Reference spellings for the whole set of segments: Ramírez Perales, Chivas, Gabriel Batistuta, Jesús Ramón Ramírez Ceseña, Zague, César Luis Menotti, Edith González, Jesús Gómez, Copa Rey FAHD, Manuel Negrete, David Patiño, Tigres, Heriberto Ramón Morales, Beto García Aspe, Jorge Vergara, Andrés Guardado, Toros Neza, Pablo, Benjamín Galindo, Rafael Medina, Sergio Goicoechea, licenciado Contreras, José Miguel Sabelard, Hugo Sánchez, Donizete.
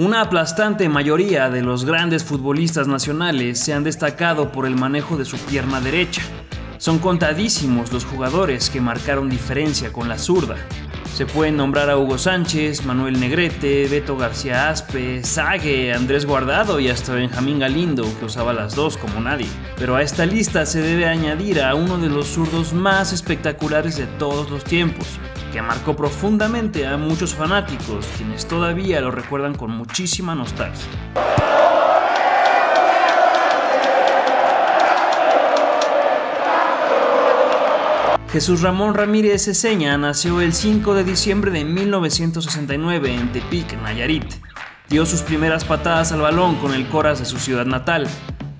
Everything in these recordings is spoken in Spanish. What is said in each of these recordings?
Una aplastante mayoría de los grandes futbolistas nacionales se han destacado por el manejo de su pierna derecha. Son contadísimos los jugadores que marcaron diferencia con la zurda. Se pueden nombrar a Hugo Sánchez, Manuel Negrete, Beto García Aspe, Zague, Andrés Guardado y hasta Benjamín Galindo, que usaba las dos como nadie. Pero a esta lista se debe añadir a uno de los zurdos más espectaculares de todos los tiempos, que marcó profundamente a muchos fanáticos, quienes todavía lo recuerdan con muchísima nostalgia. Jesús Ramón Ramírez Ceseña nació el 5 de diciembre de 1969 en Tepic, Nayarit. Dio sus primeras patadas al balón con el Coras de su ciudad natal.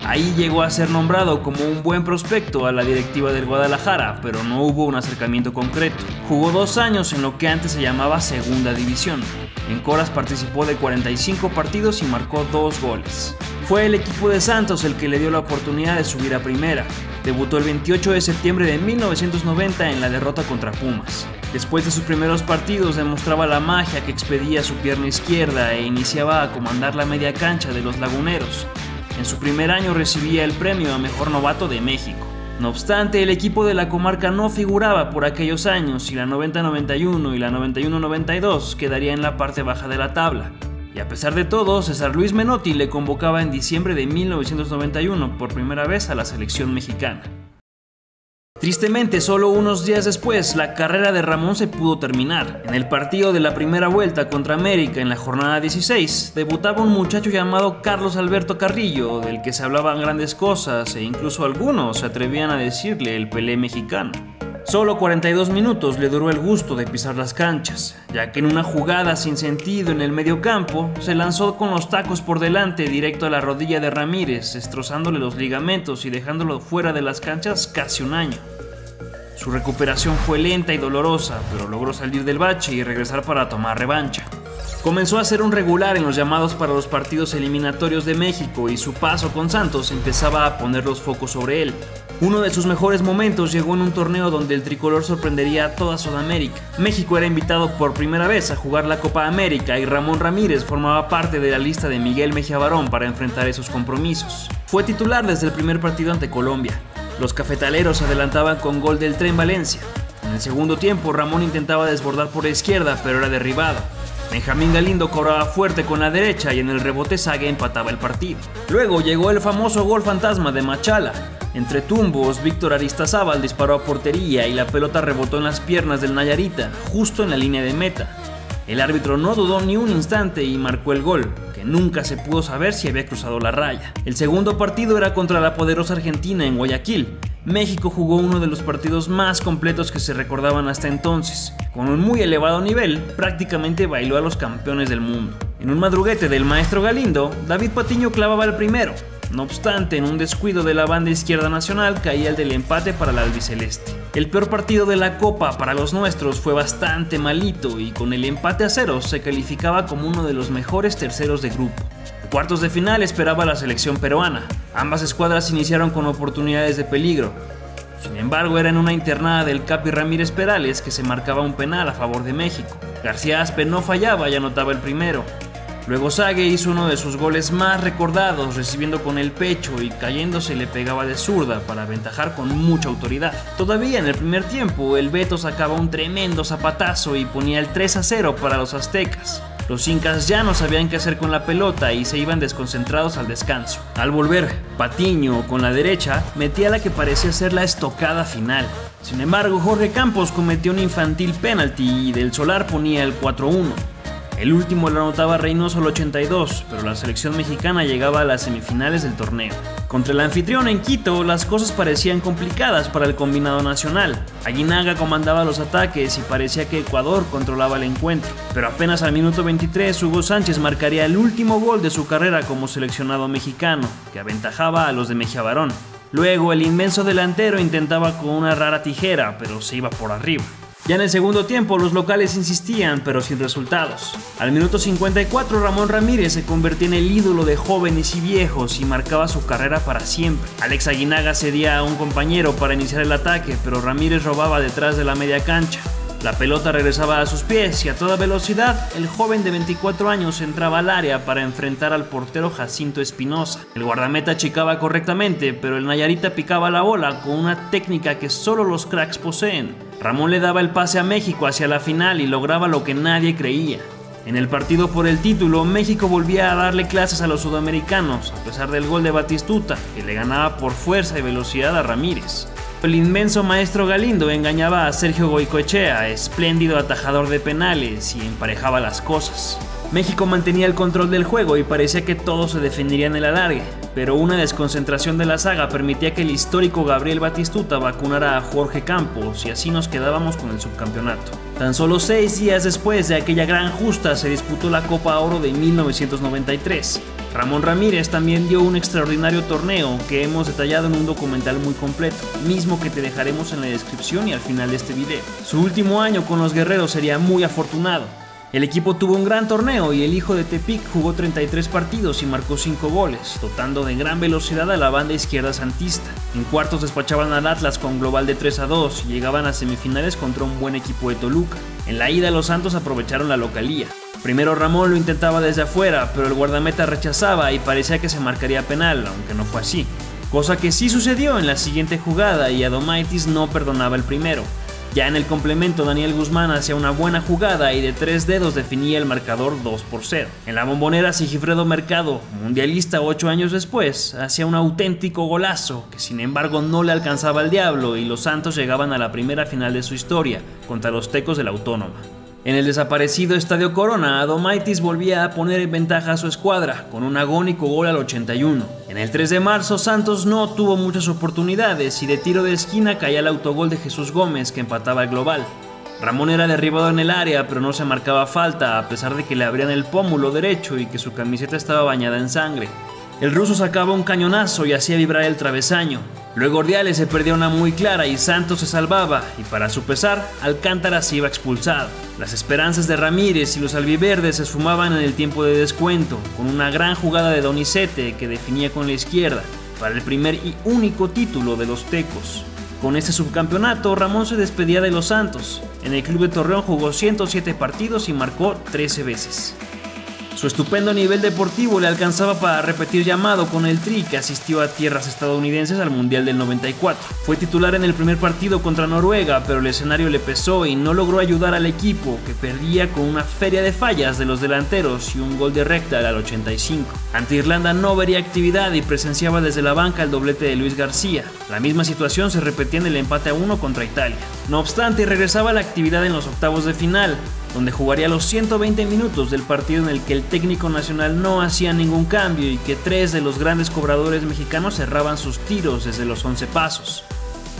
Ahí llegó a ser nombrado como un buen prospecto a la directiva del Guadalajara, pero no hubo un acercamiento concreto. Jugó 2 años en lo que antes se llamaba Segunda División. En Coras participó de 45 partidos y marcó 2 goles. Fue el equipo de Santos el que le dio la oportunidad de subir a primera. Debutó el 28 de septiembre de 1990 en la derrota contra Pumas. Después de sus primeros partidos demostraba la magia que expedía su pierna izquierda e iniciaba a comandar la media cancha de los laguneros. En su primer año recibía el premio a Mejor Novato de México. No obstante, el equipo de la comarca no figuraba por aquellos años y la 90-91 y la 91-92 quedaría en la parte baja de la tabla. Y a pesar de todo, César Luis Menotti le convocaba en diciembre de 1991 por primera vez a la selección mexicana. Tristemente, solo unos días después, la carrera de Ramón se pudo terminar. En el partido de la primera vuelta contra América en la jornada 16, debutaba un muchacho llamado Carlos Alberto Carrillo, del que se hablaban grandes cosas e incluso algunos se atrevían a decirle el Pelé mexicano. Solo 42 minutos le duró el gusto de pisar las canchas, ya que en una jugada sin sentido en el medio campo, se lanzó con los tacos por delante directo a la rodilla de Ramírez, destrozándole los ligamentos y dejándolo fuera de las canchas casi un año. Su recuperación fue lenta y dolorosa, pero logró salir del bache y regresar para tomar revancha. Comenzó a ser un regular en los llamados para los partidos eliminatorios de México y su paso con Santos empezaba a poner los focos sobre él. Uno de sus mejores momentos llegó en un torneo donde el tricolor sorprendería a toda Sudamérica. México era invitado por primera vez a jugar la Copa América y Ramón Ramírez formaba parte de la lista de Miguel Mejía Barón para enfrentar esos compromisos. Fue titular desde el primer partido ante Colombia. Los cafetaleros se adelantaban con gol del Tren Valencia. En el segundo tiempo, Ramón intentaba desbordar por la izquierda, pero era derribado. Benjamín Galindo cobraba fuerte con la derecha y en el rebote Zague empataba el partido. Luego llegó el famoso gol fantasma de Machala. Entre tumbos, Víctor Aristazábal disparó a portería y la pelota rebotó en las piernas del nayarita, justo en la línea de meta. El árbitro no dudó ni un instante y marcó el gol, que nunca se pudo saber si había cruzado la raya. El segundo partido era contra la poderosa Argentina en Guayaquil. México jugó uno de los partidos más completos que se recordaban hasta entonces. Con un muy elevado nivel, prácticamente bailó a los campeones del mundo. En un madruguete del maestro Galindo, David Patiño clavaba el primero. No obstante, en un descuido de la banda izquierda nacional caía el del empate para la albiceleste. El peor partido de la Copa para los nuestros fue bastante malito y con el empate a ceros se calificaba como uno de los mejores terceros de grupo. Cuartos de final esperaba la selección peruana. Ambas escuadras iniciaron con oportunidades de peligro. Sin embargo, era en una internada del Capi Ramírez Perales que se marcaba un penal a favor de México. García Aspe no fallaba y anotaba el primero. Luego Zague hizo uno de sus goles más recordados, recibiendo con el pecho y cayéndose le pegaba de zurda para aventajar con mucha autoridad. Todavía en el primer tiempo, el Beto sacaba un tremendo zapatazo y ponía el 3-0 para los aztecas. Los incas ya no sabían qué hacer con la pelota y se iban desconcentrados al descanso. Al volver, Patiño, con la derecha, metía la que parecía ser la estocada final. Sin embargo, Jorge Campos cometió un infantil penalti y del Solar ponía el 4-1. El último lo anotaba Reynoso al 82, pero la selección mexicana llegaba a las semifinales del torneo. Contra el anfitrión en Quito, las cosas parecían complicadas para el combinado nacional. Aguinaga comandaba los ataques y parecía que Ecuador controlaba el encuentro. Pero apenas al minuto 23, Hugo Sánchez marcaría el último gol de su carrera como seleccionado mexicano, que aventajaba a los de Mejía Barón. Luego, el inmenso delantero intentaba con una rara tijera, pero se iba por arriba. Ya en el segundo tiempo, los locales insistían, pero sin resultados. Al minuto 54, Ramón Ramírez se convertía en el ídolo de jóvenes y viejos y marcaba su carrera para siempre. Alex Aguinaga cedía a un compañero para iniciar el ataque, pero Ramírez robaba detrás de la media cancha. La pelota regresaba a sus pies y a toda velocidad el joven de 24 años entraba al área para enfrentar al portero Jacinto Espinosa. El guardameta achicaba correctamente, pero el nayarita picaba la bola con una técnica que solo los cracks poseen. Ramón le daba el pase a México hacia la final y lograba lo que nadie creía. En el partido por el título, México volvía a darle clases a los sudamericanos, a pesar del gol de Batistuta, que le ganaba por fuerza y velocidad a Ramírez. El inmenso maestro Galindo engañaba a Sergio Goicoechea, espléndido atajador de penales, y emparejaba las cosas. México mantenía el control del juego y parecía que todos se defenderían el alargue, pero una desconcentración de la zaga permitía que el histórico Gabriel Batistuta vacunara a Jorge Campos, y así nos quedábamos con el subcampeonato. Tan solo 6 días después de aquella gran justa se disputó la Copa Oro de 1993. Ramón Ramírez también dio un extraordinario torneo que hemos detallado en un documental muy completo, mismo que te dejaremos en la descripción y al final de este video. Su último año con los guerreros sería muy afortunado. El equipo tuvo un gran torneo y el hijo de Tepic jugó 33 partidos y marcó 5 goles, dotando de gran velocidad a la banda izquierda santista. En cuartos despachaban al Atlas con global de 3-2 y llegaban a semifinales contra un buen equipo de Toluca. En la ida los Santos aprovecharon la localía. Primero Ramón lo intentaba desde afuera, pero el guardameta rechazaba y parecía que se marcaría penal, aunque no fue así. Cosa que sí sucedió en la siguiente jugada y Adomaitis no perdonaba el primero. Ya en el complemento, Daniel Guzmán hacía una buena jugada y de 3 dedos definía el marcador 2-0. En la Bombonera, Sigifredo Mercado, mundialista 8 años después, hacía un auténtico golazo que sin embargo no le alcanzaba al diablo y los Santos llegaban a la primera final de su historia contra los Tecos de la Autónoma. En el desaparecido Estadio Corona, Adomaitis volvía a poner en ventaja a su escuadra, con un agónico gol al 81. En el 3 de marzo, Santos no tuvo muchas oportunidades y de tiro de esquina caía el autogol de Jesús Gómez, que empataba el global. Ramón era derribado en el área, pero no se marcaba falta, a pesar de que le abrían el pómulo derecho y que su camiseta estaba bañada en sangre. El ruso sacaba un cañonazo y hacía vibrar el travesaño. Luego Ordiales se perdió una muy clara y Santos se salvaba, y para su pesar, Alcántara se iba expulsado. Las esperanzas de Ramírez y los albiverdes se esfumaban en el tiempo de descuento, con una gran jugada de Donizete que definía con la izquierda, para el primer y único título de los Tecos. Con este subcampeonato, Ramón se despedía de los Santos. En el club de Torreón jugó 107 partidos y marcó 13 veces. Su estupendo nivel deportivo le alcanzaba para repetir llamado con el Tri, que asistió a tierras estadounidenses al Mundial del 94. Fue titular en el primer partido contra Noruega, pero el escenario le pesó y no logró ayudar al equipo, que perdía con una feria de fallas de los delanteros y un gol de recta al 85. Ante Irlanda no vería actividad y presenciaba desde la banca el doblete de Luis García. La misma situación se repetía en el empate a 1 contra Italia. No obstante, regresaba a la actividad en los octavos de final, donde jugaría los 120 minutos del partido en el que el técnico nacional no hacía ningún cambio y que 3 de los grandes cobradores mexicanos cerraban sus tiros desde los 11 pasos.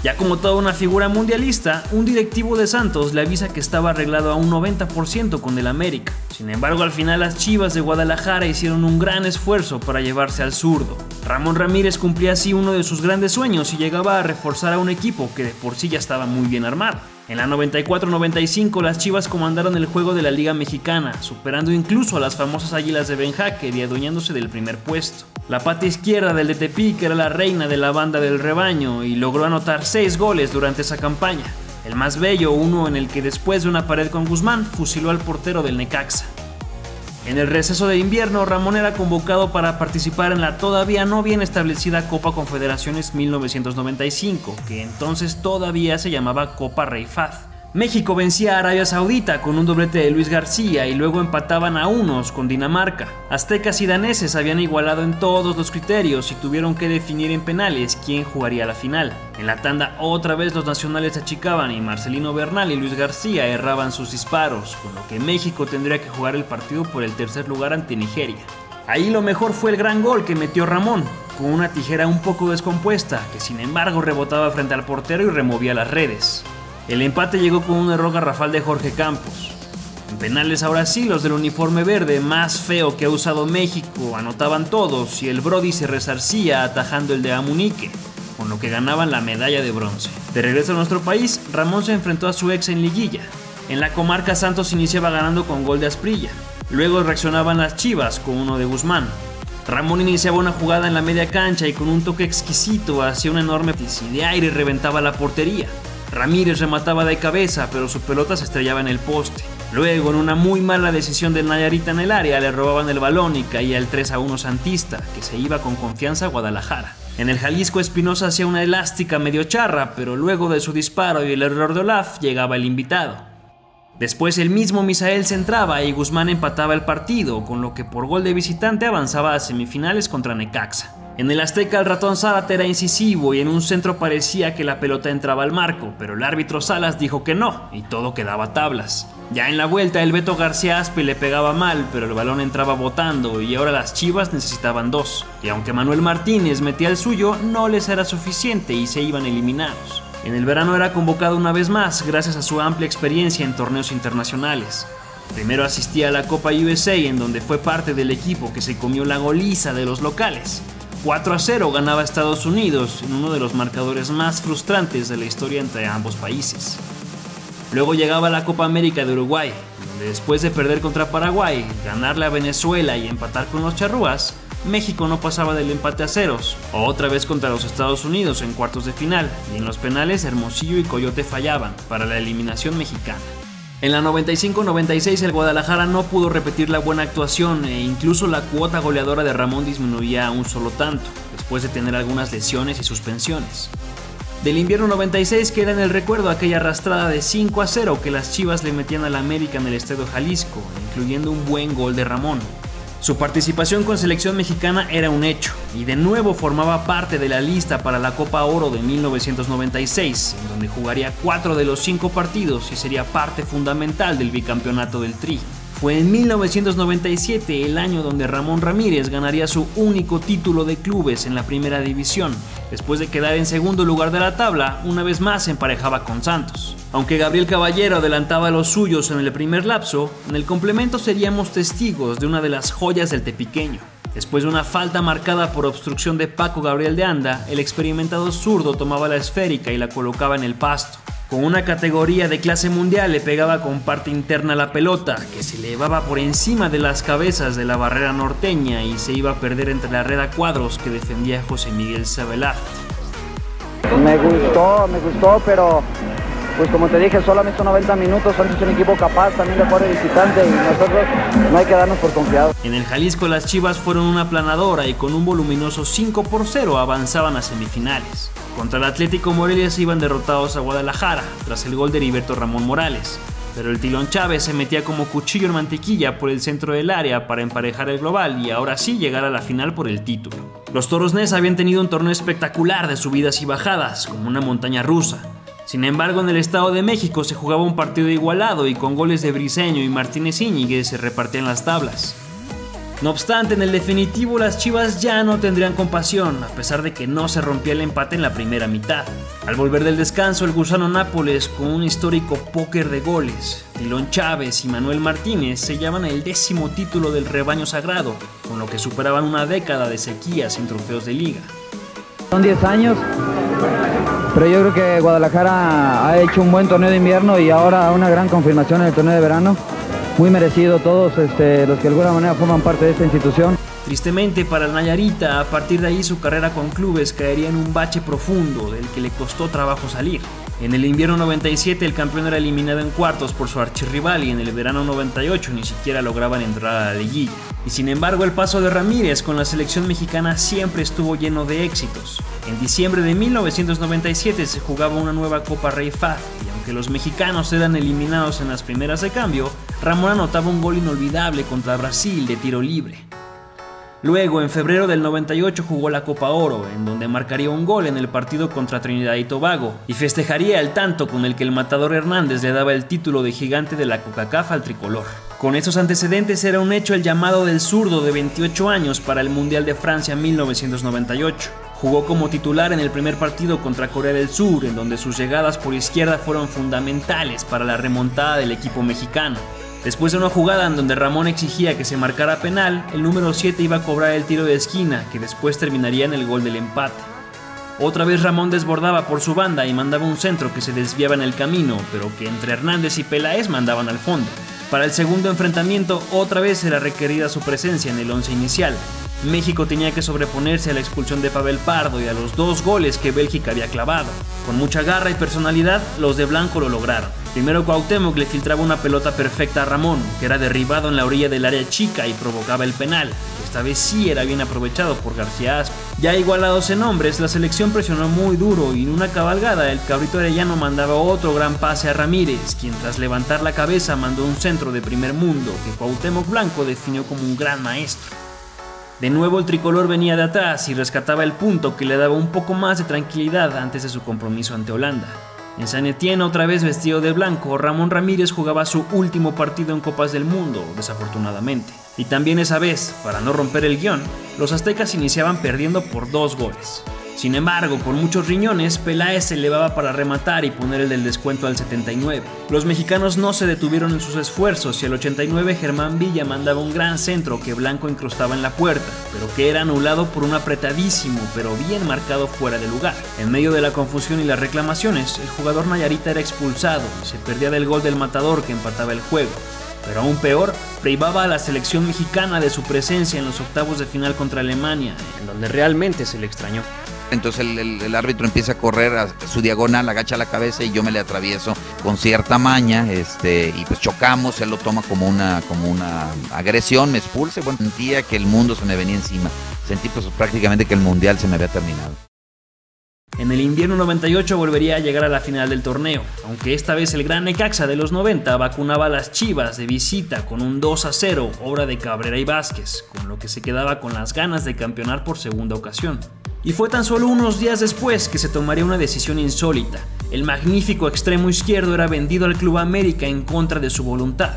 Ya como toda una figura mundialista, un directivo de Santos le avisa que estaba arreglado a un 90% con el América. Sin embargo, al final las Chivas de Guadalajara hicieron un gran esfuerzo para llevarse al zurdo. Ramón Ramírez cumplía así uno de sus grandes sueños y llegaba a reforzar a un equipo que de por sí ya estaba muy bien armado. En la 94-95 las Chivas comandaron el juego de la Liga Mexicana, superando incluso a las famosas Águilas de Ben Hacker y adueñándose del primer puesto. La pata izquierda del de Tepic era la reina de la banda del rebaño y logró anotar 6 goles durante esa campaña. El más bello, uno en el que después de una pared con Guzmán, fusiló al portero del Necaxa. En el receso de invierno, Ramón era convocado para participar en la todavía no bien establecida Copa Confederaciones 1995, que entonces todavía se llamaba Copa Rey FAHD. México vencía a Arabia Saudita con un doblete de Luis García y luego empataban a unos con Dinamarca. Aztecas y daneses habían igualado en todos los criterios y tuvieron que definir en penales quién jugaría la final. En la tanda otra vez los nacionales achicaban y Marcelino Bernal y Luis García erraban sus disparos, con lo que México tendría que jugar el partido por el tercer lugar ante Nigeria. Ahí lo mejor fue el gran gol que metió Ramón, con una tijera un poco descompuesta, que sin embargo rebotaba frente al portero y removía las redes. El empate llegó con un error garrafal de Jorge Campos. En penales ahora sí, los del uniforme verde más feo que ha usado México anotaban todos y el Brody se resarcía atajando el de Amunique, con lo que ganaban la medalla de bronce. De regreso a nuestro país, Ramón se enfrentó a su ex en Liguilla. En la comarca Santos iniciaba ganando con gol de Asprilla. Luego reaccionaban las Chivas con uno de Guzmán. Ramón iniciaba una jugada en la media cancha y con un toque exquisito hacía un enorme pis de aire y reventaba la portería. Ramírez remataba de cabeza, pero su pelota se estrellaba en el poste. Luego, en una muy mala decisión del Nayarita en el área, le robaban el balón y caía el 3-1 santista, que se iba con confianza a Guadalajara. En el Jalisco, Espinosa hacía una elástica medio charra, pero luego de su disparo y el error de Olaf, llegaba el invitado. Después el mismo Misael se entraba y Guzmán empataba el partido, con lo que por gol de visitante avanzaba a semifinales contra Necaxa. En el Azteca el ratón Zárate era incisivo y en un centro parecía que la pelota entraba al marco, pero el árbitro Salas dijo que no y todo quedaba tablas. Ya en la vuelta el Beto García Aspe le pegaba mal, pero el balón entraba botando y ahora las Chivas necesitaban dos. Y aunque Manuel Martínez metía el suyo, no les era suficiente y se iban eliminados. En el verano era convocado una vez más, gracias a su amplia experiencia en torneos internacionales. Primero asistía a la Copa USA, en donde fue parte del equipo que se comió la goliza de los locales. 4-0 ganaba Estados Unidos, en uno de los marcadores más frustrantes de la historia entre ambos países. Luego llegaba la Copa América de Uruguay, donde después de perder contra Paraguay, ganarle a Venezuela y empatar con los charrúas, México no pasaba del empate a ceros, otra vez contra los Estados Unidos en cuartos de final, y en los penales Hermosillo y Coyote fallaban para la eliminación mexicana. En la 95-96 el Guadalajara no pudo repetir la buena actuación e incluso la cuota goleadora de Ramón disminuía a un solo tanto, después de tener algunas lesiones y suspensiones. Del invierno 96 queda en el recuerdo aquella arrastrada de 5-0 que las Chivas le metían al América en el Estadio Jalisco, incluyendo un buen gol de Ramón. Su participación con selección mexicana era un hecho, y de nuevo formaba parte de la lista para la Copa Oro de 1996, en donde jugaría 4 de los 5 partidos y sería parte fundamental del bicampeonato del Tri. Fue en 1997 el año donde Ramón Ramírez ganaría su único título de clubes en la primera división. Después de quedar en segundo lugar de la tabla, una vez más se emparejaba con Santos. Aunque Gabriel Caballero adelantaba a los suyos en el primer lapso, en el complemento seríamos testigos de una de las joyas del tepiqueño. Después de una falta marcada por obstrucción de Paco Gabriel de Anda, el experimentado zurdo tomaba la esférica y la colocaba en el pasto. Con una categoría de clase mundial le pegaba con parte interna la pelota, que se elevaba por encima de las cabezas de la barrera norteña y se iba a perder entre la red a cuadros que defendía José Miguel Sabelard. Me gustó, pero pues como te dije, solamente 90 minutos, Santos es un equipo capaz, también de jugar de visitante y nosotros no hay que darnos por confiados. En el Jalisco las Chivas fueron una aplanadora y con un voluminoso 5-0 avanzaban a semifinales. Contra el Atlético Morelia se iban derrotados a Guadalajara, tras el gol de Heriberto Ramón Morales, pero el Dilón Chávez se metía como cuchillo en mantequilla por el centro del área para emparejar el global y ahora sí llegar a la final por el título. Los Toros Nesa habían tenido un torneo espectacular de subidas y bajadas, como una montaña rusa. Sin embargo, en el Estado de México se jugaba un partido igualado y con goles de Briseño y Martínez Íñiguez se repartían las tablas. No obstante, en el definitivo las Chivas ya no tendrían compasión, a pesar de que no se rompía el empate en la primera mitad. Al volver del descanso, el Gusano Nápoles, con un histórico póker de goles, Dilón Chávez y Manuel Martínez se llaman el 10º título del rebaño sagrado, con lo que superaban una década de sequía sin trofeos de liga. Son 10 años, pero yo creo que Guadalajara ha hecho un buen torneo de invierno y ahora una gran confirmación en el torneo de verano. Muy merecido todos los que de alguna manera forman parte de esta institución. Tristemente para el Nayarita, a partir de ahí su carrera con clubes caería en un bache profundo del que le costó trabajo salir. En el invierno 97 el campeón era eliminado en cuartos por su archirrival y en el verano 98 ni siquiera lograban entrar a la liguilla. Y sin embargo el paso de Ramírez con la selección mexicana siempre estuvo lleno de éxitos. En diciembre de 1997 se jugaba una nueva Copa Rey FAHD y aunque los mexicanos eran eliminados en las primeras de cambio, Ramón anotaba un gol inolvidable contra Brasil de tiro libre. Luego, en febrero del 98 jugó la Copa Oro, en donde marcaría un gol en el partido contra Trinidad y Tobago, y festejaría el tanto con el que el matador Hernández le daba el título de gigante de la CONCACAF al tricolor. Con esos antecedentes era un hecho el llamado del zurdo de 28 años para el Mundial de Francia 1998. Jugó como titular en el primer partido contra Corea del Sur, en donde sus llegadas por izquierda fueron fundamentales para la remontada del equipo mexicano. Después de una jugada en donde Ramón exigía que se marcara penal, el número 7 iba a cobrar el tiro de esquina, que después terminaría en el gol del empate. Otra vez Ramón desbordaba por su banda y mandaba un centro que se desviaba en el camino, pero que entre Hernández y Peláez mandaban al fondo. Para el segundo enfrentamiento, otra vez era requerida su presencia en el once inicial. México tenía que sobreponerse a la expulsión de Pavel Pardo y a los dos goles que Bélgica había clavado. Con mucha garra y personalidad, los de Blanco lo lograron. Primero Cuauhtémoc le filtraba una pelota perfecta a Ramón, que era derribado en la orilla del área chica y provocaba el penal, que esta vez sí era bien aprovechado por García Aspe. Ya igualados en hombres, la selección presionó muy duro y en una cabalgada el cabrito arellano mandaba otro gran pase a Ramírez, quien tras levantar la cabeza mandó un centro de primer mundo que Cuauhtémoc Blanco definió como un gran maestro. De nuevo el tricolor venía de atrás y rescataba el punto que le daba un poco más de tranquilidad antes de su compromiso ante Holanda. En San Etienne, otra vez vestido de blanco, Ramón Ramírez jugaba su último partido en Copas del Mundo, desafortunadamente. Y también esa vez, para no romper el guión, los aztecas iniciaban perdiendo por 2 goles. Sin embargo, con muchos riñones, Peláez se elevaba para rematar y poner el del descuento al 79. Los mexicanos no se detuvieron en sus esfuerzos y al 89 Germán Villa mandaba un gran centro que Blanco incrustaba en la puerta, pero que era anulado por un apretadísimo pero bien marcado fuera de lugar. En medio de la confusión y las reclamaciones, el jugador nayarita era expulsado y se perdía del gol del matador que empataba el juego. Pero aún peor, privaba a la selección mexicana de su presencia en los octavos de final contra Alemania, en donde realmente se le extrañó. Entonces el árbitro empieza a correr a su diagonal, agacha la cabeza y yo me le atravieso con cierta maña, y pues chocamos, él lo toma como una agresión, me expulsa. Bueno, sentía que el mundo se me venía encima, sentí pues prácticamente que el mundial se me había terminado. En el invierno 98 volvería a llegar a la final del torneo, aunque esta vez el gran Necaxa de los 90 vacunaba a las Chivas de visita con un 2-0, obra de Cabrera y Vázquez, con lo que se quedaba con las ganas de campeonar por segunda ocasión. Y fue tan solo unos días después que se tomaría una decisión insólita. El magnífico extremo izquierdo era vendido al Club América en contra de su voluntad.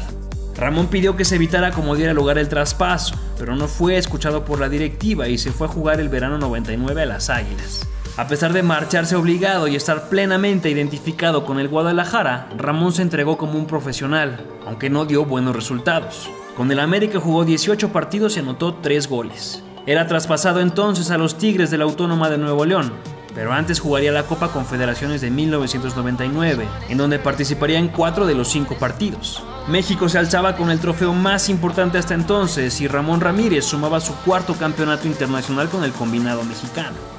Ramón pidió que se evitara como diera lugar el traspaso, pero no fue escuchado por la directiva y se fue a jugar el verano 99 a las Águilas. A pesar de marcharse obligado y estar plenamente identificado con el Guadalajara, Ramón se entregó como un profesional, aunque no dio buenos resultados. Con el América jugó 18 partidos y anotó 3 goles. Era traspasado entonces a los Tigres de la Autónoma de Nuevo León, pero antes jugaría la Copa Confederaciones de 1999, en donde participaría en 4 de los 5 partidos. México se alzaba con el trofeo más importante hasta entonces y Ramón Ramírez sumaba su 4º campeonato internacional con el combinado mexicano.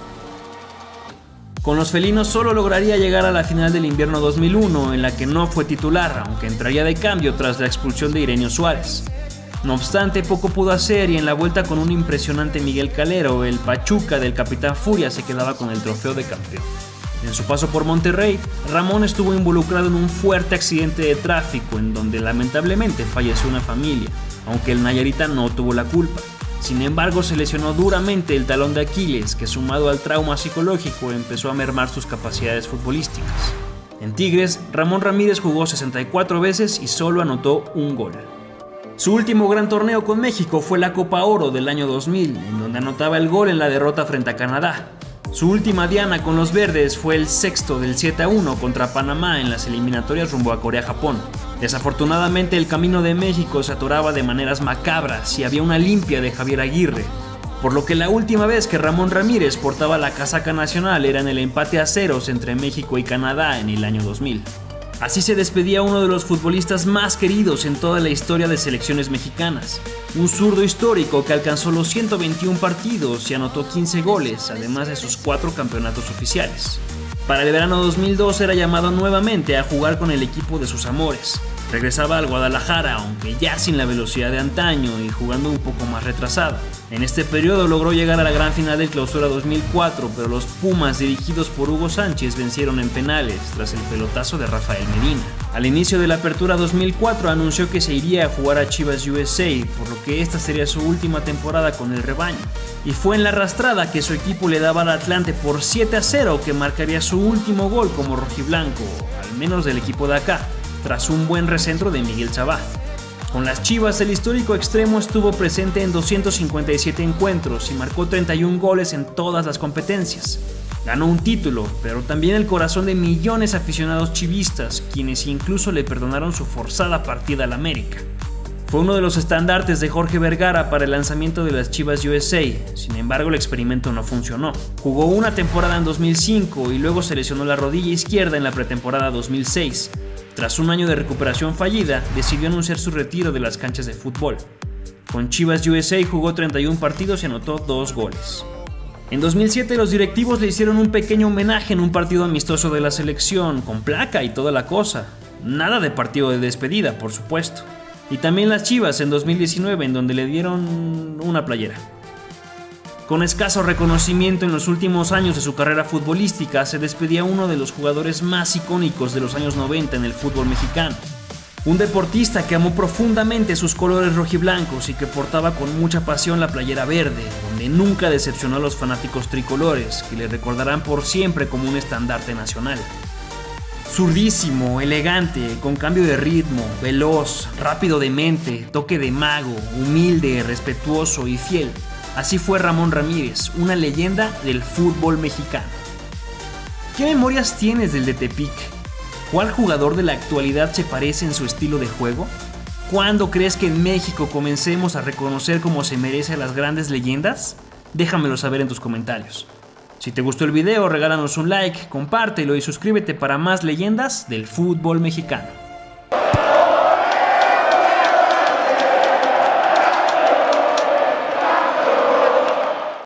Con los felinos solo lograría llegar a la final del invierno 2001, en la que no fue titular, aunque entraría de cambio tras la expulsión de Ireneo Suárez. No obstante, poco pudo hacer y en la vuelta con un impresionante Miguel Calero, el Pachuca del Capitán Furia se quedaba con el trofeo de campeón. En su paso por Monterrey, Ramón estuvo involucrado en un fuerte accidente de tráfico en donde lamentablemente falleció una familia, aunque el nayarita no tuvo la culpa. Sin embargo, se lesionó duramente el talón de Aquiles, que sumado al trauma psicológico empezó a mermar sus capacidades futbolísticas. En Tigres, Ramón Ramírez jugó 64 veces y solo anotó un gol. Su último gran torneo con México fue la Copa Oro del año 2000, en donde anotaba el gol en la derrota frente a Canadá. Su última diana con los verdes fue el sexto del 7-1 contra Panamá en las eliminatorias rumbo a Corea-Japón. Desafortunadamente el camino de México se atoraba de maneras macabras y había una limpia de Javier Aguirre, por lo que la última vez que Ramón Ramírez portaba la casaca nacional era en el empate a ceros entre México y Canadá en el año 2000. Así se despedía uno de los futbolistas más queridos en toda la historia de selecciones mexicanas, un zurdo histórico que alcanzó los 121 partidos y anotó 15 goles, además de sus 4 campeonatos oficiales. Para el verano 2002 era llamado nuevamente a jugar con el equipo de sus amores. Regresaba al Guadalajara, aunque ya sin la velocidad de antaño y jugando un poco más retrasada. En este periodo logró llegar a la gran final del Clausura 2004, pero los Pumas dirigidos por Hugo Sánchez vencieron en penales tras el pelotazo de Rafael Medina. Al inicio de la Apertura 2004 anunció que se iría a jugar a Chivas USA, por lo que esta sería su última temporada con el rebaño. Y fue en la arrastrada que su equipo le daba al Atlante por 7-0 que marcaría su último gol como rojiblanco, al menos del equipo de acá, tras un buen recentro de Miguel Chabá. Con las Chivas, el histórico extremo estuvo presente en 257 encuentros y marcó 31 goles en todas las competencias. Ganó un título, pero también el corazón de millones de aficionados chivistas, quienes incluso le perdonaron su forzada partida al América. Fue uno de los estandartes de Jorge Vergara para el lanzamiento de las Chivas USA, sin embargo el experimento no funcionó. Jugó una temporada en 2005 y luego se lesionó la rodilla izquierda en la pretemporada 2006. Tras un año de recuperación fallida, decidió anunciar su retiro de las canchas de fútbol. Con Chivas USA jugó 31 partidos y anotó 2 goles. En 2007 los directivos le hicieron un pequeño homenaje en un partido amistoso de la selección, con placa y toda la cosa. Nada de partido de despedida, por supuesto. Y también las Chivas en 2019, en donde le dieron una playera. Con escaso reconocimiento en los últimos años de su carrera futbolística, se despedía uno de los jugadores más icónicos de los años 90 en el fútbol mexicano. Un deportista que amó profundamente sus colores rojiblancos y que portaba con mucha pasión la playera verde, donde nunca decepcionó a los fanáticos tricolores, que le recordarán por siempre como un estandarte nacional. Zurdísimo, elegante, con cambio de ritmo, veloz, rápido de mente, toque de mago, humilde, respetuoso y fiel. Así fue Ramón Ramírez, una leyenda del fútbol mexicano. ¿Qué memorias tienes del de Tepic? ¿Cuál jugador de la actualidad se parece en su estilo de juego? ¿Cuándo crees que en México comencemos a reconocer como se merece a las grandes leyendas? Déjamelo saber en tus comentarios. Si te gustó el video, regálanos un like, compártelo y suscríbete para más leyendas del fútbol mexicano.